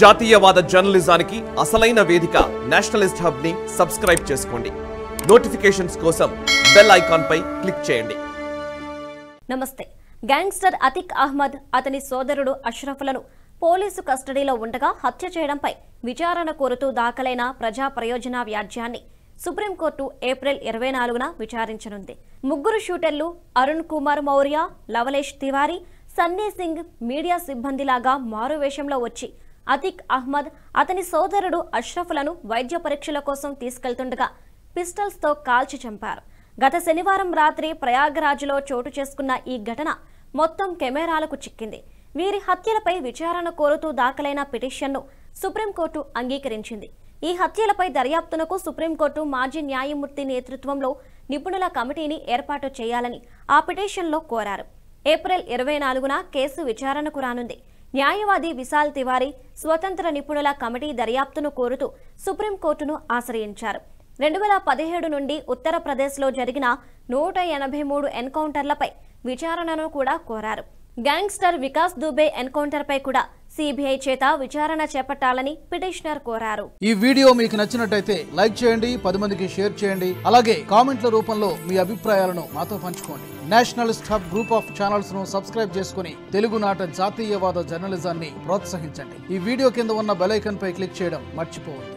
జాతీయవాద జర్నలిజానికి అసలైన వేదిక నేషనలిస్ట్ హబ్ ని సబ్స్క్రైబ్ చేసుకోండి. నోటిఫికేషన్స్ కోసం బెల్ ఐకాన్ పై క్లిక్ చేయండి. నమస్తే. గ్యాంగ్స్టర్ అతిక్ అహ్మద్ అతని సోదరుడు అష్రఫ్లను పోలీసు కస్టడీలో ఉండగా హత్య చేయడంపై విచారణ కోరుతూ దాఖలైన ప్రజా ప్రయోజన వ్యాజ్యాన్ని సుప్రీంకోర్టు ఏప్రిల్ 24న విచారించనుంది. ముగ్గురు షూటర్లు అరుణ్ కుమార్ మౌర్య, లవలేష్ తివారీ, సన్నీ సింగ్ మీడియా సిబ్బందిలాగా మారువేషంలో వచ్చి అతిక్ అహ్మద్ అతని సోదరుడు అష్రఫ్లను వైద్య పరీక్షల కోసం తీసుకెళ్తుండగా పిస్టల్స్తో కాల్చి చంపారు. గత శనివారం రాత్రి ప్రయాగరాజ్లో చోటు చేసుకున్న ఈ ఘటన మొత్తం కెమెరాలకు చిక్కింది. వీరి హత్యలపై విచారణ కోరుతూ దాఖలైన పిటిషన్ను సుప్రీంకోర్టు అంగీకరించింది. ఈ హత్యలపై దర్యాప్తునకు సుప్రీంకోర్టు మాజీ న్యాయమూర్తి నేతృత్వంలో నిపుణుల కమిటీని ఏర్పాటు చేయాలని ఆ పిటిషన్లో కోరారు. ఏప్రిల్ 24న కేసు విచారణకు రానుంది. న్యాయవాది విశాల్ తివారీ స్వతంత్ర నిపుణుల కమిటీ దర్యాప్తును కోరుతూ సుప్రీంకోర్టును ఆశ్రయించారు. 2017 నుండి ఉత్తరప్రదేశ్లో జరిగిన 183 ఎన్కౌంటర్లపై విచారణను కూడా కోరారు. గ్యాంగ్స్టర్ వికాస్ దుబే ఎన్కౌంటర్పై కూడా సిబిఐ చేత విచారణ చేపట్టాలని పిటిషనర్ కోరారు. ఈ వీడియో మీకు నచ్చినట్టయితే లైక్ చేయండి, 10 మందికి షేర్ చేయండి. అలాగే కామెంట్ల రూపంలో మీ అభిప్రాయాలను మాతో పంచుకోండి. Nationalist hub group of channels ను సబ్స్క్రైబ్ చేసుకుని తెలుగునాట జాతీయవాద జర్నలిజాన్ని ప్రోత్సహించండి. ఈ వీడియో కింద ఉన్న బెల్ ఐకాన్ పై క్లిక్ చేయడం మర్చిపోవద్దు.